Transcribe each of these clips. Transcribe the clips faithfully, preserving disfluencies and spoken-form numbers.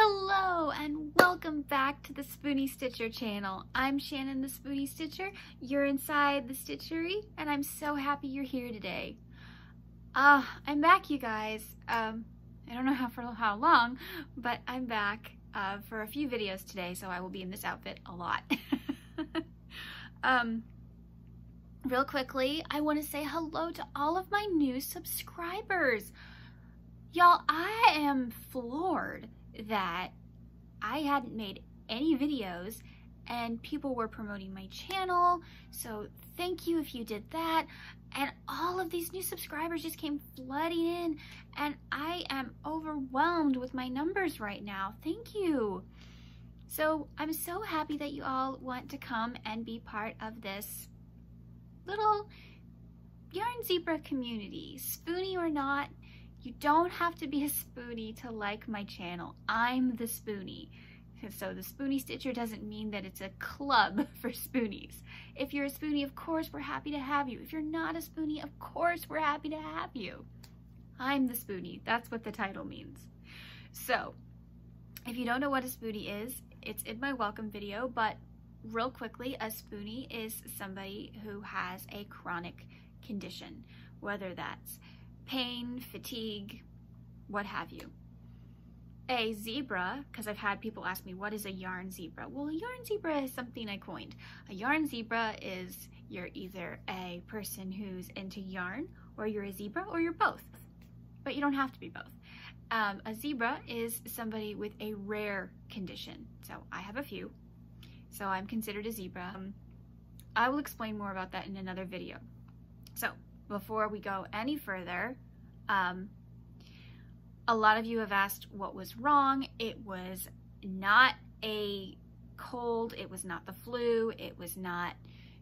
Hello and welcome back to the Spoonie Stitcher channel. I'm Shannon the Spoonie Stitcher. You're inside the Stitchery and I'm so happy you're here today. Ah, uh, I'm back you guys. Um, I don't know how for how long, but I'm back uh, for a few videos today, so I will be in this outfit a lot. um, Real quickly, I want to say hello to all of my new subscribers. Y'all, I am floored that I hadn't made any videos and people were promoting my channel. So thank you if you did that. And all of these new subscribers just came flooding in and I am overwhelmed with my numbers right now. Thank you. So I'm so happy that you all want to come and be part of this little Yarn Zebra community. Spoonie or not, you don't have to be a Spoonie to like my channel. I'm the Spoonie. So the Spoonie Stitcher doesn't mean that it's a club for Spoonies. If you're a Spoonie, of course we're happy to have you. If you're not a Spoonie, of course we're happy to have you. I'm the Spoonie. That's what the title means. So if you don't know what a Spoonie is, it's in my welcome video, but real quickly, a Spoonie is somebody who has a chronic condition, whether that's pain, fatigue, what have you. A zebra, because I've had people ask me, what is a yarn zebra? Well, a yarn zebra is something I coined. A yarn zebra is you're either a person who's into yarn, or you're a zebra, or you're both, but you don't have to be both. Um, a zebra is somebody with a rare condition. So I have a few. So I'm considered a zebra. Um, I will explain more about that in another video. So before we go any further, um, a lot of you have asked what was wrong. It was not a cold. It was not the flu. It was not,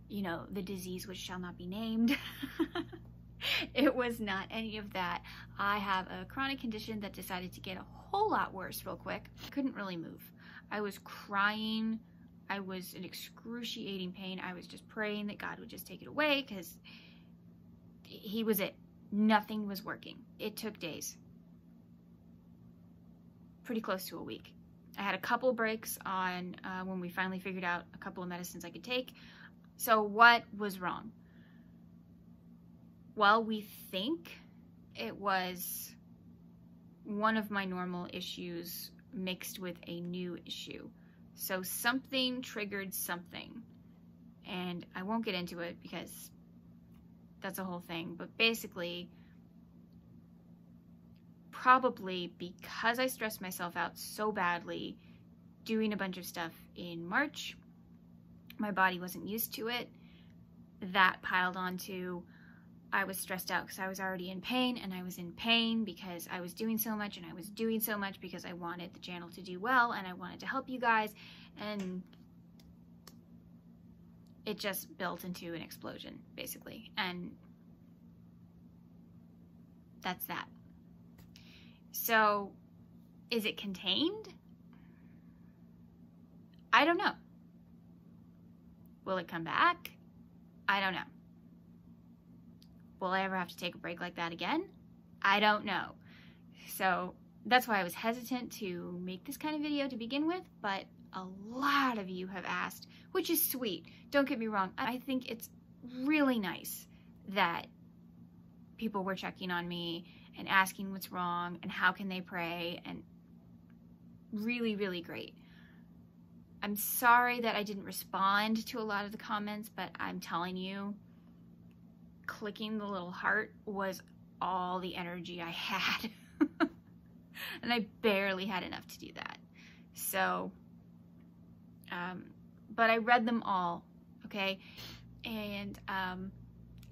you know, the disease which shall not be named. It was not any of that. I have a chronic condition that decided to get a whole lot worse real quick. I couldn't really move. I was crying. I was in excruciating pain. I was just praying that God would just take it away because he was it. Nothing was working. It took days. Pretty close to a week. I had a couple breaks on uh, when we finally figured out a couple of medicines I could take. So what was wrong? Well, we think it was one of my normal issues mixed with a new issue. So something triggered something, and I won't get into it because that's a whole thing, but basically probably because I stressed myself out so badly doing a bunch of stuff in March, my body wasn't used to it. That piled onto I was stressed out because I was already in pain, and I was in pain because I was doing so much, and I was doing so much because I wanted the channel to do well, and I wanted to help you guys, and it just built into an explosion, basically, and that's that. So, is it contained? I don't know. Will it come back? I don't know. Will I ever have to take a break like that again? I don't know. So that's why I was hesitant to make this kind of video to begin with, but a lot of you have asked, which is sweet. Don't get me wrong. I think it's really nice that people were checking on me and asking what's wrong and how can they pray, and really, really great. I'm sorry that I didn't respond to a lot of the comments, but I'm telling you, clicking the little heart was all the energy I had. And I barely had enough to do that. So, um, but I read them all, okay? And um,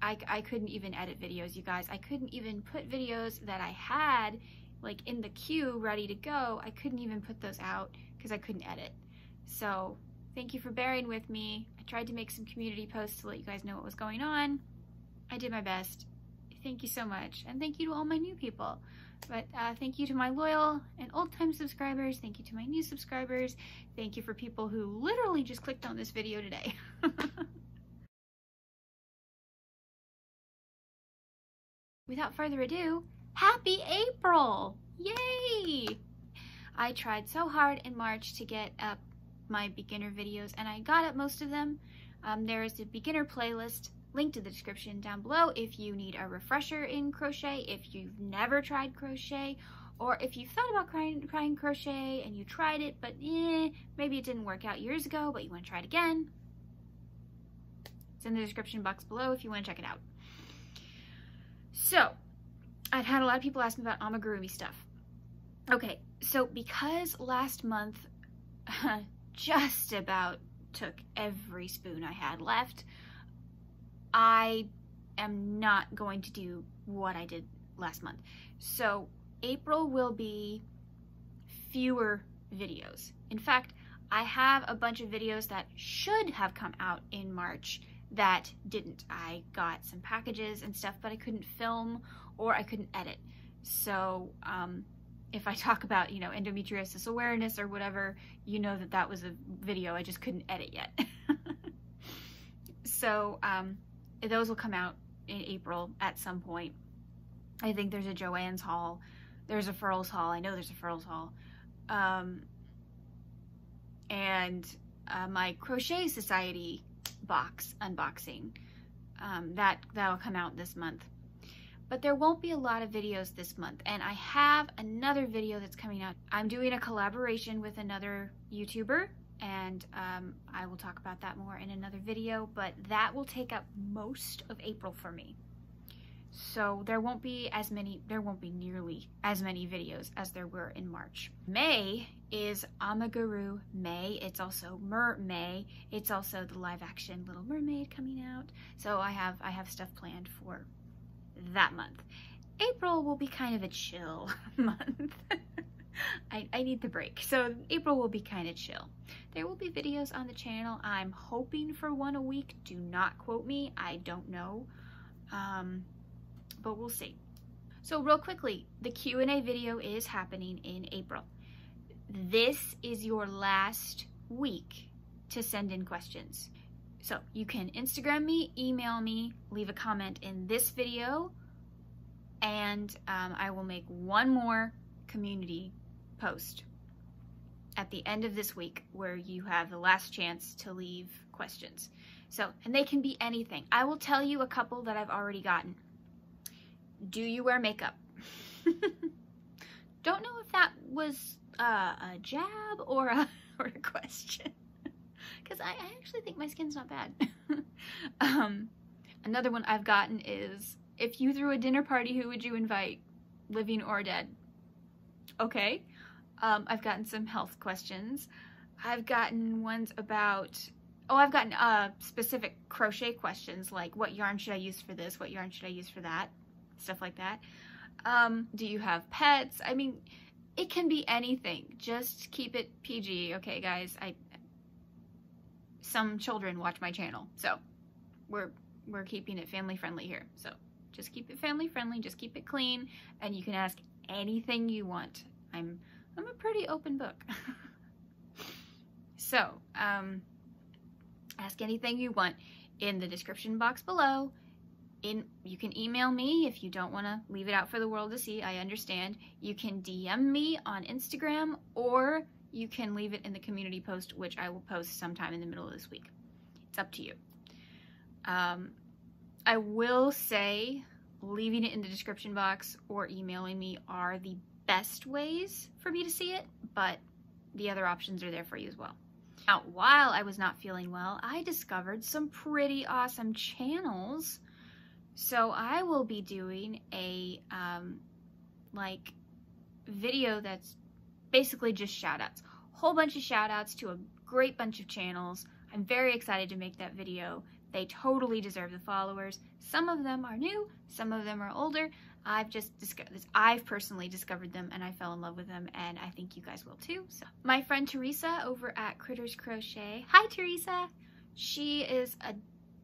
I, I couldn't even edit videos, you guys. I couldn't even put videos that I had, like, in the queue ready to go. I couldn't even put those out because I couldn't edit. So thank you for bearing with me. I tried to make some community posts to let you guys know what was going on. I did my best. Thank you so much. And thank you to all my new people. But uh, thank you to my loyal and old-time subscribers. Thank you to my new subscribers. Thank you for people who literally just clicked on this video today. Without further ado, happy April! Yay! I tried so hard in March to get up my beginner videos, and I got up most of them. Um, there is a beginner playlist linked in the description down below if you need a refresher in crochet, if you've never tried crochet, or if you've thought about trying, trying crochet and you tried it, but eh, maybe it didn't work out years ago, but you want to try it again. It's in the description box below if you want to check it out. So, I've had a lot of people ask me about amigurumi stuff. Okay, so because last month just about took every spoon I had left, I am not going to do what I did last month. So, April will be fewer videos. In fact, I have a bunch of videos that should have come out in March that didn't. I got some packages and stuff, but I couldn't film or I couldn't edit. So um, if I talk about, you know, endometriosis awareness or whatever, you know that that was a video I just couldn't edit yet. So um, those will come out in April at some point. I think there's a Joanne's haul. There's a Furls haul. I know there's a Furls haul. Um, and uh, my Crochet Society box unboxing. Um, that, that'll come out this month. But there won't be a lot of videos this month. And I have another video that's coming out. I'm doing a collaboration with another YouTuber. And um, I will talk about that more in another video. But that will take up most of April for me. So there won't be as many, there won't be nearly as many videos as there were in March. May is Amaguru May. It's also Mer-May. It's also the live action Little Mermaid coming out. So I have, I have stuff planned for that month. April will be kind of a chill month. I, I need the break. So April will be kind of chill. There will be videos on the channel. I'm hoping for one a week. Do not quote me. I don't know. Um... but we'll see. So real quickly, the Q and A video is happening in April. This is your last week to send in questions. So you can Instagram me, email me, leave a comment in this video, and um, I will make one more community post at the end of this week where you have the last chance to leave questions. So, and they can be anything. I will tell you a couple that I've already gotten. Do you wear makeup? Don't know if that was uh, a jab or a, or a question, because I, I actually think my skin's not bad. um, another one I've gotten is, if you threw a dinner party, who would you invite, living or dead? Okay. Um, I've gotten some health questions. I've gotten ones about, oh, I've gotten uh, specific crochet questions, like what yarn should I use for this? What yarn should I use for that? Stuff like that. Um, do you have pets? I mean, it can be anything. Just keep it P G, okay, guys? I some children watch my channel, so we're we're keeping it family friendly here. So just keep it family friendly. Just keep it clean, and you can ask anything you want. I'm I'm a pretty open book. So um, ask anything you want in the description box below. In, you can email me if you don't want to leave it out for the world to see. I understand. You can D M me on Instagram, or you can leave it in the community post, which I will post sometime in the middle of this week. It's up to you. Um, I will say leaving it in the description box or emailing me are the best ways for me to see it, but the other options are there for you as well. Now, while I was not feeling well, I discovered some pretty awesome channels. So I will be doing a, um, like, video that's basically just shout-outs. Whole bunch of shout-outs to a great bunch of channels. I'm very excited to make that video. They totally deserve the followers. Some of them are new, some of them are older. I've just discovered, I've personally discovered them, and I fell in love with them, and I think you guys will too. So, my friend Teresa over at Critter's Crochet. Hi, Teresa! She is a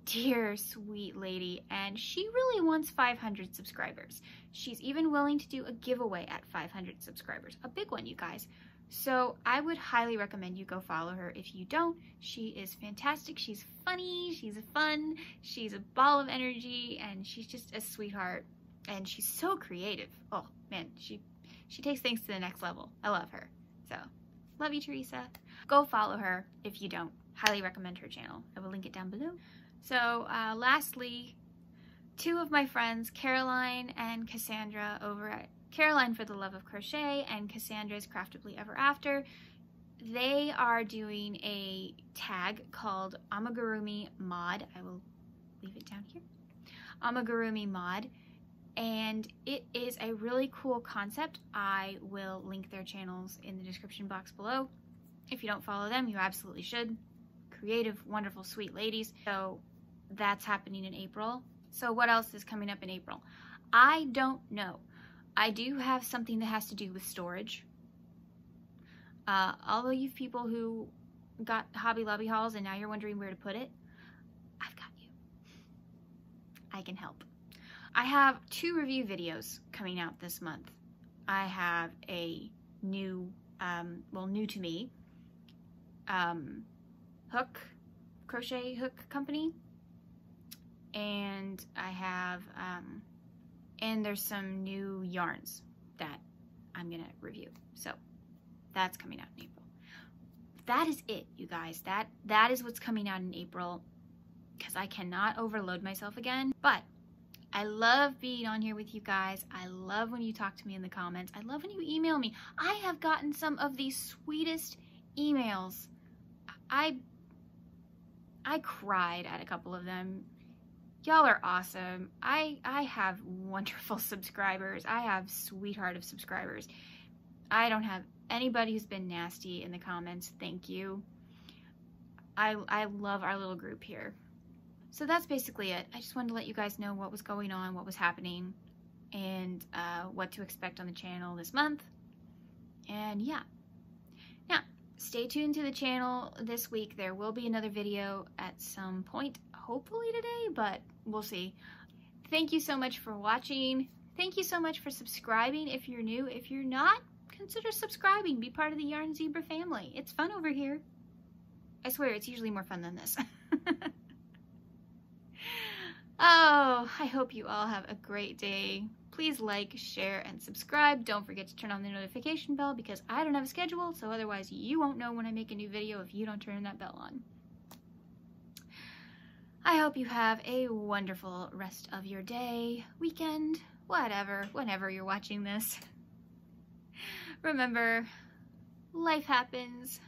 dear sweet lady, and she really wants five hundred subscribers. She's even willing to do a giveaway at five hundred subscribers, a big one, you guys. So I would highly recommend you go follow her if you don't. She is fantastic. She's funny, she's fun, she's a ball of energy, and she's just a sweetheart, and she's so creative. Oh man, she she takes things to the next level. I love her. So love you, Teresa. Go follow her if you don't. Highly recommend her channel. I will link it down below. So uh, lastly, two of my friends, Caroline and Cassandra, over at Caroline for the Love of Crochet and Cassandra's Craftably Ever After, they are doing a tag called Amigurumi Mod. I will leave it down here. Amigurumi Mod. And it is a really cool concept. I will link their channels in the description box below. If you don't follow them, you absolutely should. Creative, wonderful, sweet ladies. So that's happening in April. So what else is coming up in April? I don't know. I do have something that has to do with storage. Uh, all of you people who got Hobby Lobby hauls and now you're wondering where to put it, I've got you. I can help. I have two review videos coming out this month. I have a new, um, well, new to me, um, hook, crochet hook company, and I have, um, and there's some new yarns that I'm gonna review. So that's coming out in April. That is it, you guys. That that is what's coming out in April, because I cannot overload myself again, but I love being on here with you guys. I love when you talk to me in the comments. I love when you email me. I have gotten some of the sweetest emails. I, I cried at a couple of them. Y'all are awesome. I, I have wonderful subscribers. I have sweetheart of subscribers. I don't have anybody who's been nasty in the comments. Thank you. I, I love our little group here. So that's basically it. I just wanted to let you guys know what was going on, what was happening, and uh, what to expect on the channel this month. And yeah. Now, stay tuned to the channel this week. There will be another video at some point, hopefully today, but we'll see. Thank you so much for watching. Thank you so much for subscribing if you're new. If you're not, consider subscribing. Be part of the Yarn Zebra family. It's fun over here. I swear, it's usually more fun than this. Oh, I hope you all have a great day. Please like, share, and subscribe. Don't forget to turn on the notification bell because I don't have a schedule, so otherwise you won't know when I make a new video if you don't turn that bell on. I hope you have a wonderful rest of your day, weekend, whatever, whenever you're watching this. Remember, life happens,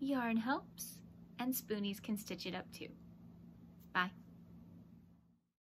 yarn helps, and spoonies can stitch it up too. Bye.